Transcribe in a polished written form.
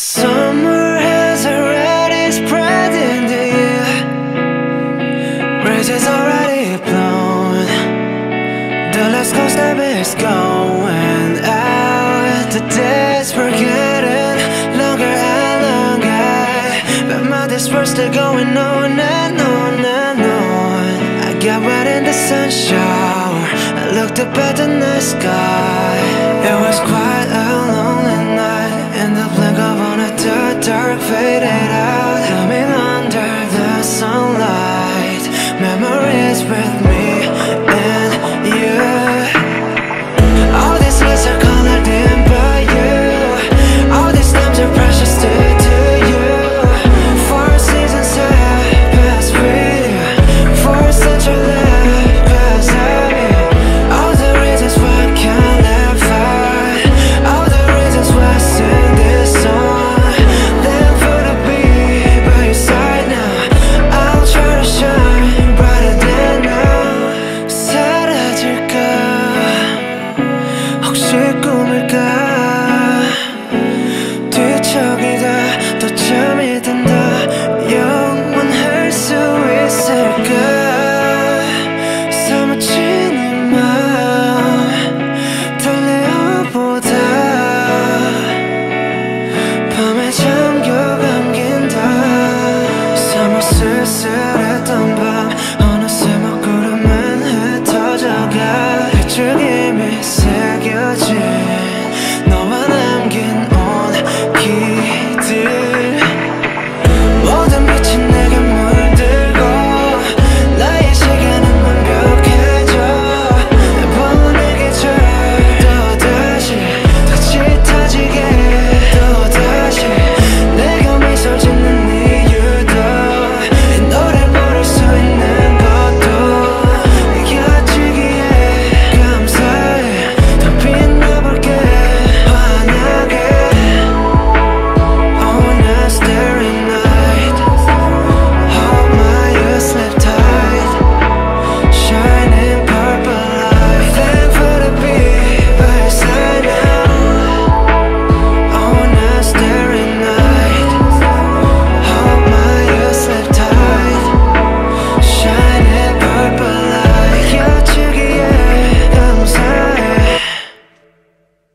Summer has already spread in the air, breezes already blown, the last cold step is going out. The days were getting longer and longer, but my days were still going on and on and on. I got wet in the sun shower, I looked up at the night sky. It was quite a lonely night. In the blink of an eye, dark faded out.